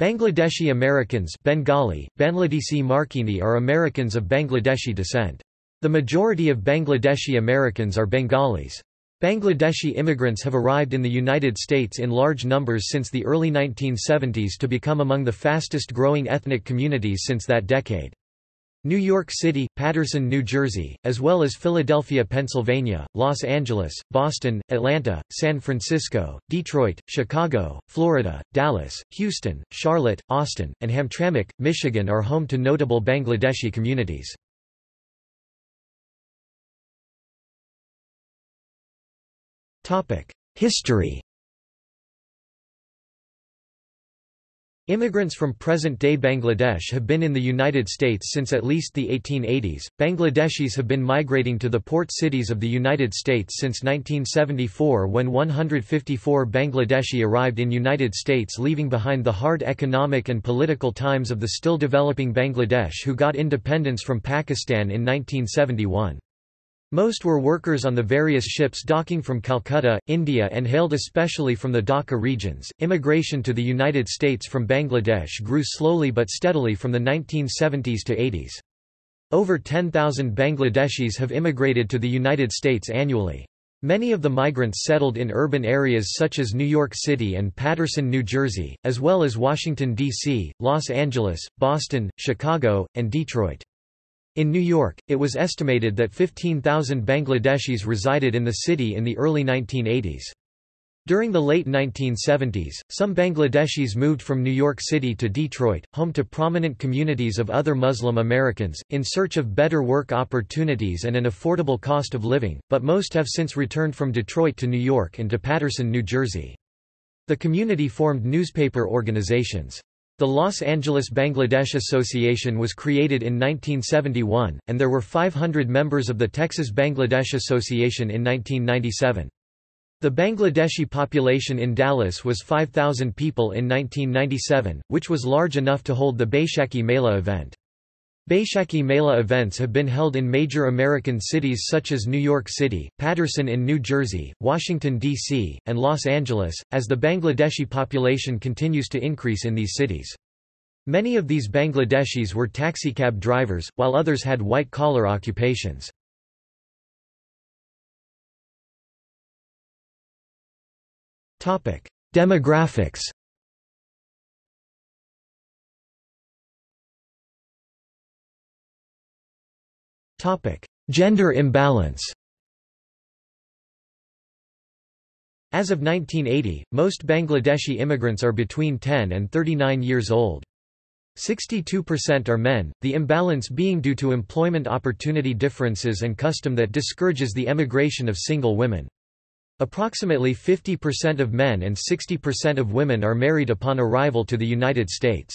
Bangladeshi Americans Bengali, Bangladeshi Markini are Americans of Bangladeshi descent. The majority of Bangladeshi Americans are Bengalis. Bangladeshi immigrants have arrived in the United States in large numbers since the early 1970s to become among the fastest-growing ethnic communities since that decade. New York City, Paterson, New Jersey, as well as Philadelphia, Pennsylvania, Los Angeles, Boston, Atlanta, San Francisco, Detroit, Chicago, Florida, Dallas, Houston, Charlotte, Austin, and Hamtramck, Michigan are home to notable Bangladeshi communities. History. Immigrants from present-day Bangladesh have been in the United States since at least the 1880s. Bangladeshis have been migrating to the port cities of the United States since 1974, when 154 Bangladeshi arrived in United States, leaving behind the hard economic and political times of the still developing Bangladesh, who got independence from Pakistan in 1971. Most were workers on the various ships docking from Calcutta, India, and hailed especially from the Dhaka regions. Immigration to the United States from Bangladesh grew slowly but steadily from the 1970s to 80s. Over 10,000 Bangladeshis have immigrated to the United States annually. Many of the migrants settled in urban areas such as New York City and Paterson, New Jersey, as well as Washington, D.C., Los Angeles, Boston, Chicago, and Detroit. In New York, it was estimated that 15,000 Bangladeshis resided in the city in the early 1980s. During the late 1970s, some Bangladeshis moved from New York City to Detroit, home to prominent communities of other Muslim Americans, in search of better work opportunities and an affordable cost of living, but most have since returned from Detroit to New York and to Paterson, New Jersey. The community formed newspaper organizations. The Los Angeles Bangladesh Association was created in 1971, and there were 500 members of the Texas Bangladesh Association in 1997. The Bangladeshi population in Dallas was 5,000 people in 1997, which was large enough to hold the Baishakhi Mela event. Baishakhi Mela events have been held in major American cities such as New York City, Paterson in New Jersey, Washington, D.C., and Los Angeles, as the Bangladeshi population continues to increase in these cities. Many of these Bangladeshis were taxicab drivers, while others had white-collar occupations. Demographics. Gender imbalance. As of 1980, most Bangladeshi immigrants are between 10 and 39 years old. 62% are men, the imbalance being due to employment opportunity differences and custom that discourages the emigration of single women. Approximately 50% of men and 60% of women are married upon arrival to the United States.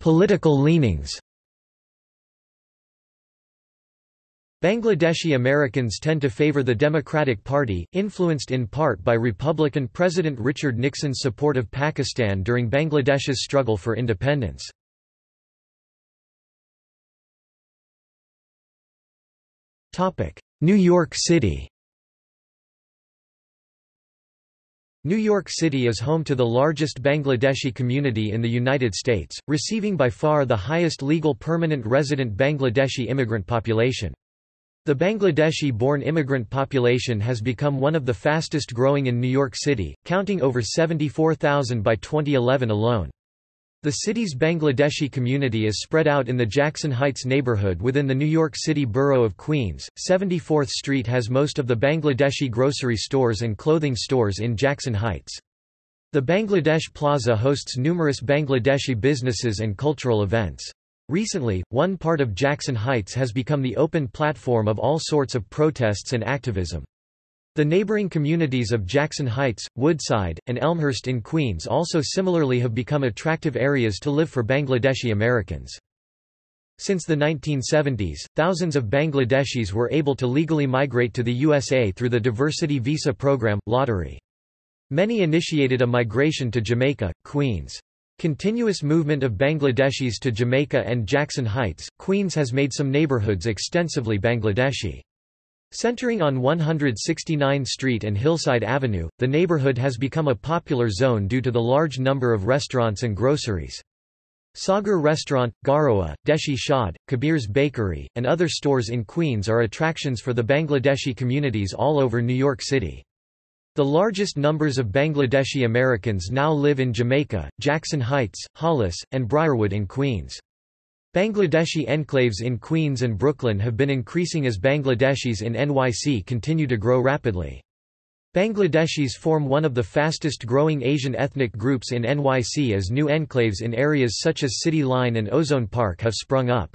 Political leanings. Bangladeshi Americans tend to favor the Democratic Party, influenced in part by Republican President Richard Nixon's support of Pakistan during Bangladesh's struggle for independence. New York City. New York City is home to the largest Bangladeshi community in the United States, receiving by far the highest legal permanent resident Bangladeshi immigrant population. The Bangladeshi-born immigrant population has become one of the fastest growing in New York City, counting over 74,000 by 2011 alone. The city's Bangladeshi community is spread out in the Jackson Heights neighborhood within the New York City borough of Queens. 74th Street has most of the Bangladeshi grocery stores and clothing stores in Jackson Heights. The Bangladesh Plaza hosts numerous Bangladeshi businesses and cultural events. Recently, one part of Jackson Heights has become the open platform of all sorts of protests and activism. The neighboring communities of Jackson Heights, Woodside, and Elmhurst in Queens also similarly have become attractive areas to live for Bangladeshi Americans. Since the 1970s, thousands of Bangladeshis were able to legally migrate to the USA through the Diversity Visa Program lottery. Many initiated a migration to Jamaica, Queens. Continuous movement of Bangladeshis to Jamaica and Jackson Heights, Queens has made some neighborhoods extensively Bangladeshi. Centering on 169th Street and Hillside Avenue, the neighborhood has become a popular zone due to the large number of restaurants and groceries. Sagar Restaurant, Garoa, Deshi Shad, Kabir's Bakery, and other stores in Queens are attractions for the Bangladeshi communities all over New York City. The largest numbers of Bangladeshi Americans now live in Jamaica, Jackson Heights, Hollis, and Briarwood in Queens. Bangladeshi enclaves in Queens and Brooklyn have been increasing as Bangladeshis in NYC continue to grow rapidly. Bangladeshis form one of the fastest-growing Asian ethnic groups in NYC as new enclaves in areas such as City Line and Ozone Park have sprung up.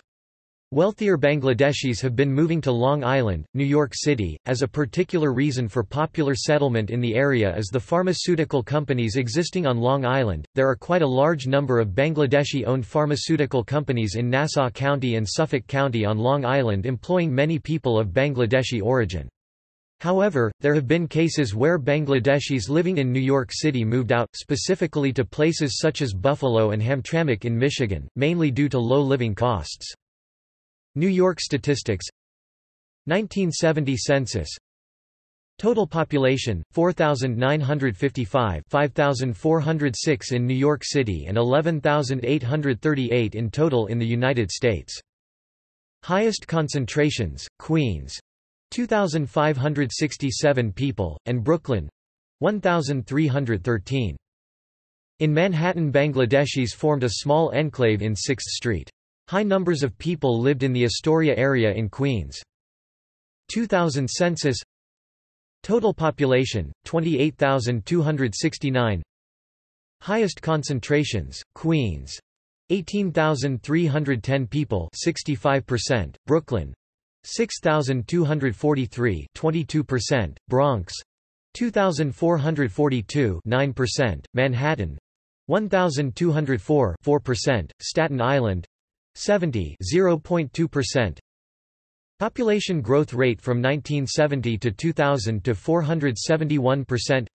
Wealthier Bangladeshis have been moving to Long Island, New York City, as a particular reason for popular settlement in the area is the pharmaceutical companies existing on Long Island. There are quite a large number of Bangladeshi-owned pharmaceutical companies in Nassau County and Suffolk County on Long Island employing many people of Bangladeshi origin. However, there have been cases where Bangladeshis living in New York City moved out, specifically to places such as Buffalo and Hamtramck in Michigan, mainly due to low living costs. New York statistics. 1970 census. Total population 4,955, 5,406 in New York City and 11,838 in total in the United States. Highest concentrations: Queens, 2,567 people, and Brooklyn, 1,313. In Manhattan, Bangladeshis formed a small enclave in 6th Street. High numbers of people lived in the Astoria area in Queens. 2000 census. Total population, 28,269. Highest concentrations, Queens, 18,310 people 65%, Brooklyn, 6,243 22%, Bronx, 2,442 9%, Manhattan, 1,204 4%, Staten Island, 70.0.2%. Population growth rate from 1970 to 2000 to 471%.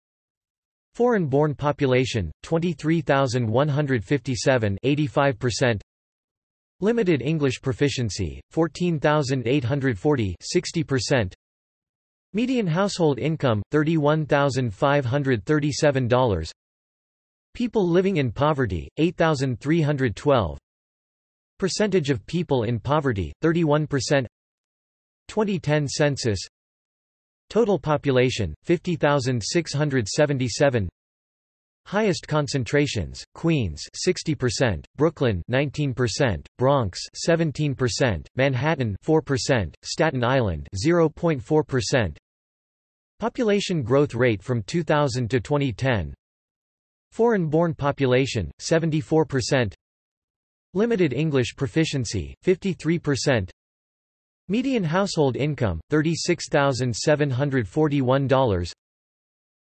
Foreign-born population, 23,157 85%. Limited English proficiency, 14,840 60%. Median household income, $31,537. People living in poverty, 8,312. Percentage of people in poverty, 31%. 2010 census. Total population, 50,677. Highest concentrations, Queens 60%, Brooklyn 19%, Bronx 17%, Manhattan 4%, Staten Island 0.4%. Population growth rate from 2000 to 2010. Foreign-born population, 74%. Limited English proficiency, 53%. Median household income, $36,741.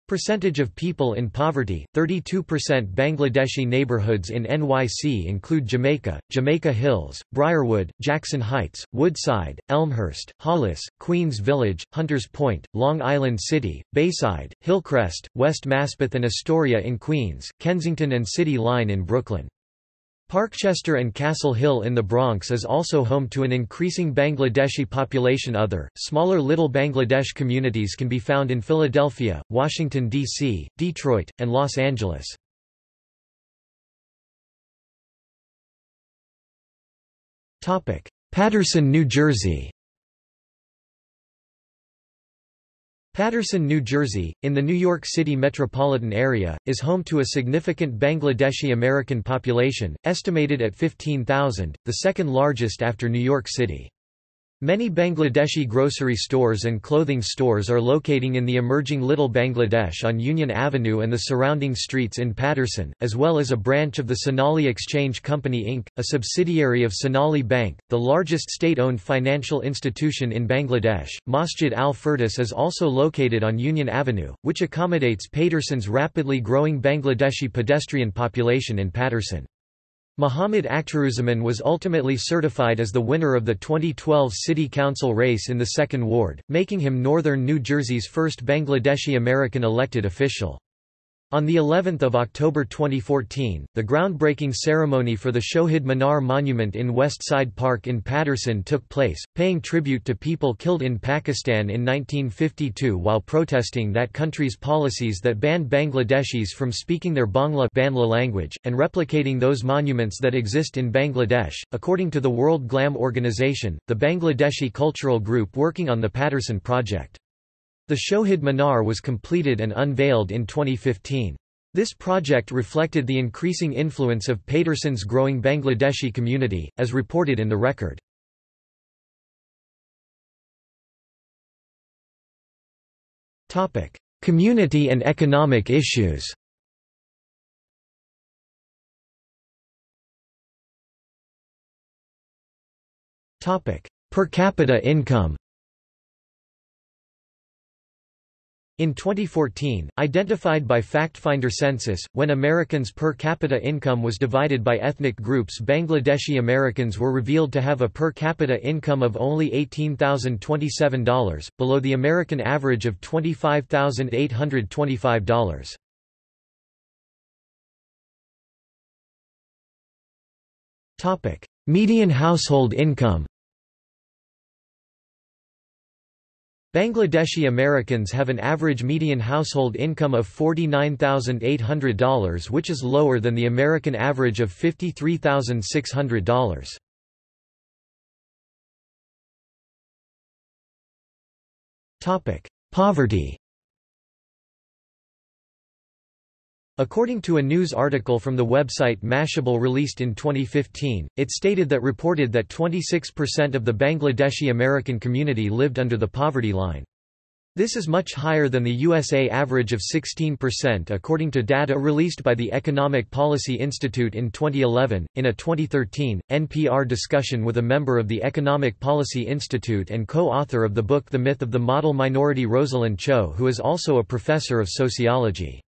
Percentage of people in poverty, 32%. Bangladeshi neighborhoods in NYC include Jamaica, Jamaica Hills, Briarwood, Jackson Heights, Woodside, Elmhurst, Hollis, Queens Village, Hunters Point, Long Island City, Bayside, Hillcrest, West Maspeth and Astoria in Queens, Kensington and City Line in Brooklyn. Parkchester and Castle Hill in the Bronx is also home to an increasing Bangladeshi population. Other, smaller Little Bangladesh communities can be found in Philadelphia, Washington, D.C., Detroit, and Los Angeles. Paterson, New Jersey. Paterson, New Jersey, in the New York City metropolitan area, is home to a significant Bangladeshi American population, estimated at 15,000, the second largest after New York City. Many Bangladeshi grocery stores and clothing stores are locating in the emerging Little Bangladesh on Union Avenue and the surrounding streets in Paterson, as well as a branch of the Sonali Exchange Company Inc., a subsidiary of Sonali Bank, the largest state-owned financial institution in Bangladesh. Masjid Al-Furtis is also located on Union Avenue, which accommodates Paterson's rapidly growing Bangladeshi pedestrian population in Paterson. Muhammad Akhtaruzaman was ultimately certified as the winner of the 2012 City Council race in the 2nd Ward, making him Northern New Jersey's first Bangladeshi American elected official. On the 11th of October 2014, the groundbreaking ceremony for the Shohid Minar monument in Westside Park in Paterson took place, paying tribute to people killed in Pakistan in 1952 while protesting that country's policies that banned Bangladeshis from speaking their Bangla language and replicating those monuments that exist in Bangladesh. According to the World Glam Organization, the Bangladeshi cultural group working on the Paterson project, the Shohid Minar was completed and unveiled in 2015. This project reflected the increasing influence of Paterson's growing Bangladeshi community, as reported in the record. Community and economic issues. Per capita income. In 2014, identified by FactFinder Census, when Americans' per capita income was divided by ethnic groups, Bangladeshi Americans were revealed to have a per capita income of only $18,027, below the American average of $25,825. Median household income. Bangladeshi Americans have an average median household income of $49,800, which is lower than the American average of $53,600. Topic: Poverty. According to a news article from the website Mashable released in 2015, it stated that reported that 26% of the Bangladeshi American community lived under the poverty line. This is much higher than the USA average of 16% according to data released by the Economic Policy Institute in 2011. In a 2013 NPR discussion with a member of the Economic Policy Institute and co-author of the book The Myth of the Model Minority, Rosalind Chow, who is also a professor of sociology.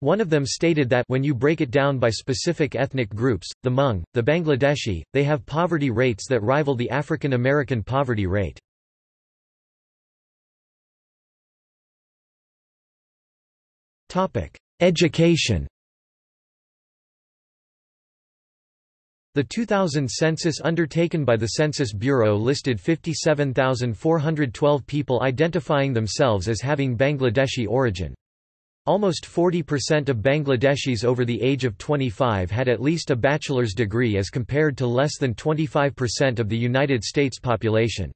One of them stated that when you break it down by specific ethnic groups, the Hmong, the Bangladeshi, they have poverty rates that rival the African American poverty rate. Topic: Education. The 2000 census undertaken by the Census Bureau listed 57,412 people identifying themselves as having Bangladeshi origin. Almost 40% of Bangladeshis over the age of 25 had at least a bachelor's degree as compared to less than 25% of the United States population.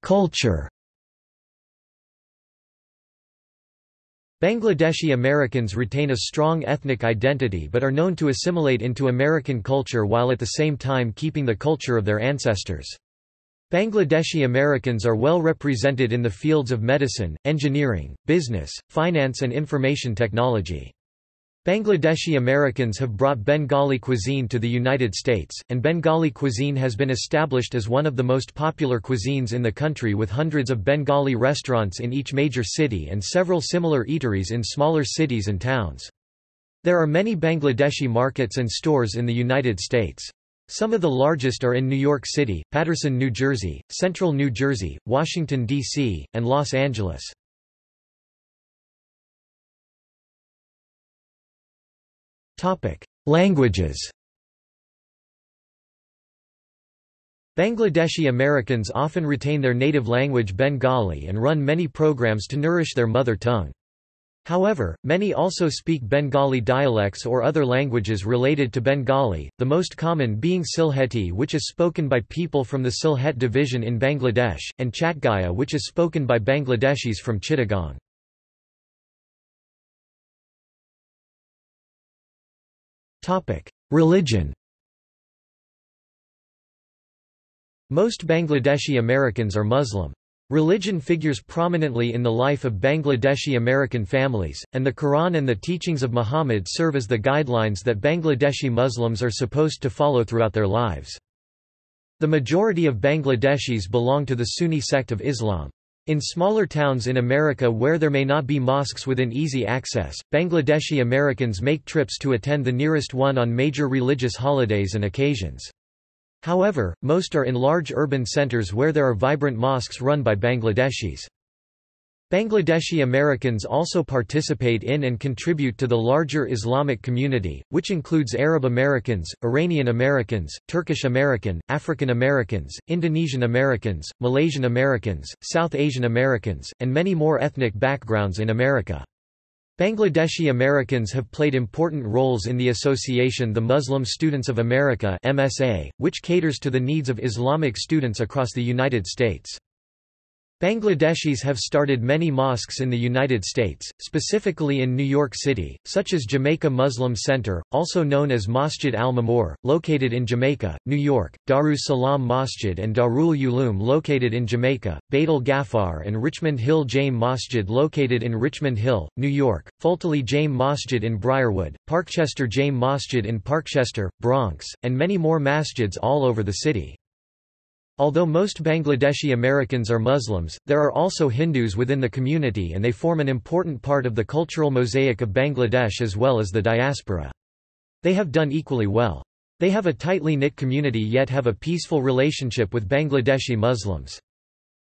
Culture. Bangladeshi Americans retain a strong ethnic identity but are known to assimilate into American culture while at the same time keeping the culture of their ancestors. Bangladeshi Americans are well represented in the fields of medicine, engineering, business, finance and information technology. Bangladeshi Americans have brought Bengali cuisine to the United States, and Bengali cuisine has been established as one of the most popular cuisines in the country, with hundreds of Bengali restaurants in each major city and several similar eateries in smaller cities and towns. There are many Bangladeshi markets and stores in the United States. Some of the largest are in New York City, Paterson, New Jersey, Central New Jersey, Washington, D.C., and Los Angeles. Languages. Bangladeshi Americans often retain their native language Bengali and run many programs to nourish their mother tongue. However, many also speak Bengali dialects or other languages related to Bengali, the most common being Silheti, which is spoken by people from the Silhet division in Bangladesh, and Chatgaya, which is spoken by Bangladeshis from Chittagong. Religion. Most Bangladeshi Americans are Muslim. Religion figures prominently in the life of Bangladeshi American families, and the Quran and the teachings of Muhammad serve as the guidelines that Bangladeshi Muslims are supposed to follow throughout their lives. The majority of Bangladeshis belong to the Sunni sect of Islam. In smaller towns in America where there may not be mosques within easy access, Bangladeshi Americans make trips to attend the nearest one on major religious holidays and occasions. However, most are in large urban centers where there are vibrant mosques run by Bangladeshis. Bangladeshi Americans also participate in and contribute to the larger Islamic community, which includes Arab Americans, Iranian Americans, Turkish American, African Americans, Indonesian Americans, Malaysian Americans, South Asian Americans, and many more ethnic backgrounds in America. Bangladeshi Americans have played important roles in the association The Muslim Students of America (MSA), which caters to the needs of Islamic students across the United States. Bangladeshis have started many mosques in the United States, specifically in New York City, such as Jamaica Muslim Center, also known as Masjid Al-Mamour, located in Jamaica, New York, Darus Salaam Masjid and Darul Uloom located in Jamaica, Beit al-Ghaffar and Richmond Hill Jame Masjid located in Richmond Hill, New York, Fultali Jame Masjid in Briarwood, Parkchester Jame Masjid in Parkchester, Bronx, and many more masjids all over the city. Although most Bangladeshi Americans are Muslims, there are also Hindus within the community and they form an important part of the cultural mosaic of Bangladesh as well as the diaspora. They have done equally well. They have a tightly knit community yet have a peaceful relationship with Bangladeshi Muslims.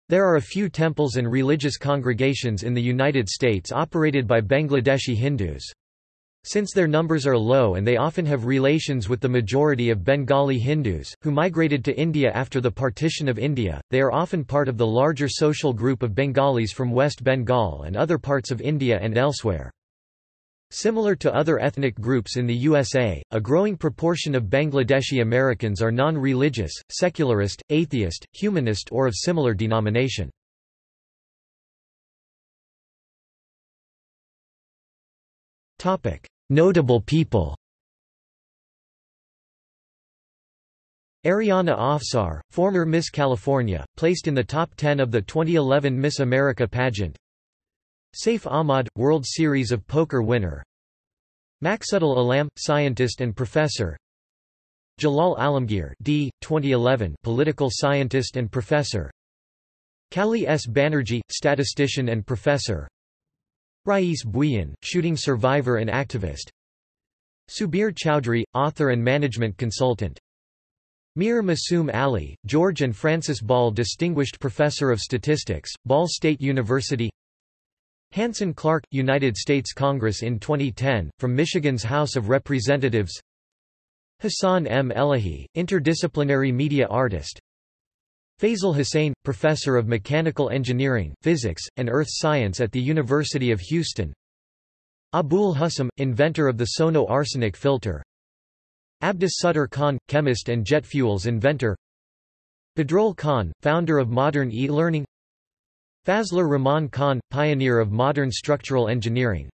There are a few temples and religious congregations in the United States operated by Bangladeshi Hindus. Since their numbers are low and they often have relations with the majority of Bengali Hindus, who migrated to India after the partition of India, they are often part of the larger social group of Bengalis from West Bengal and other parts of India and elsewhere. Similar to other ethnic groups in the USA, a growing proportion of Bangladeshi Americans are non-religious, secularist, atheist, humanist or of similar denomination. Notable people: Ariana Afsar, former Miss California, placed in the top 10 of the 2011 Miss America pageant. Saif Ahmad, World Series of Poker winner. Maxuttle Alam, scientist and professor. Jalal Alamgir, D. 2011, political scientist and professor. Kali S. Banerjee, statistician and professor. Rais Bouyan, shooting survivor and activist. Subir Chowdhury, author and management consultant. Mir Masoom Ali, George and Francis Ball Distinguished Professor of Statistics, Ball State University. Hansen Clark, United States Congress in 2010, from Michigan's House of Representatives. Hassan M. Elahi, interdisciplinary media artist. Faisal Hussain, Professor of Mechanical Engineering, Physics, and Earth Science at the University of Houston. Abul Hussam, inventor of the Sono Arsenic Filter. Abdus Sutter Khan, chemist and jet fuels inventor. Badrol Khan, founder of modern e-learning. Fazlur Rahman Khan, pioneer of modern structural engineering.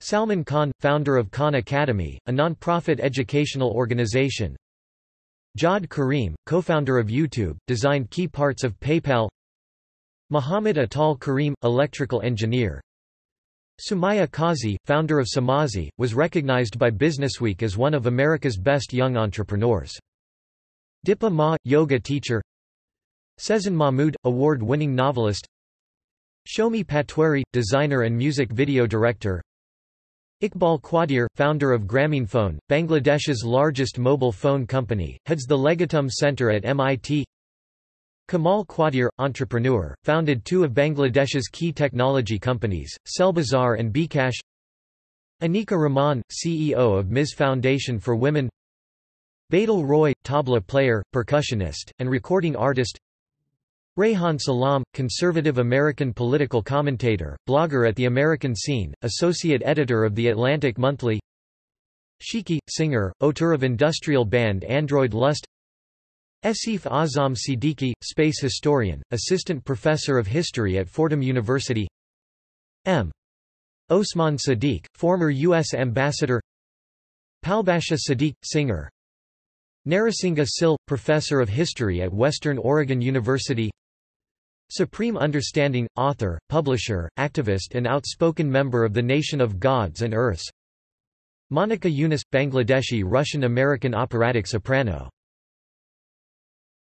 Salman Khan, founder of Khan Academy, a non-profit educational organization. Jad Karim, co-founder of YouTube, designed key parts of PayPal. Muhammad Atal Karim, electrical engineer. Sumaya Kazi, founder of Samazi, was recognized by Businessweek as one of America's best young entrepreneurs. Dipa Ma, yoga teacher. Sezin Mahmood, award-winning novelist. Shomi Patwari, designer and music video director. Iqbal Qadir, founder of Grameenphone, Bangladesh's largest mobile phone company, heads the Legatum Center at MIT. Kamal Qadir, entrepreneur, founded two of Bangladesh's key technology companies, Cellbazar and Bcash. Anika Rahman, CEO of Ms. Foundation for Women. Badal Roy, tabla player, percussionist, and recording artist. Rayhan Salam, conservative American political commentator, blogger at the American Scene, associate editor of The Atlantic Monthly. Shiki, singer, auteur of industrial band Android Lust. Esif Azam Siddiqui, space historian, assistant professor of history at Fordham University. M. Osman Sadiq, former U.S. ambassador. Palbasha Sadiq, singer. Narasinghe Sill, professor of history at Western Oregon University. Supreme Understanding, author, publisher, activist and outspoken member of the Nation of Gods and Earths. Monica Yunus, Bangladeshi Russian-American operatic soprano.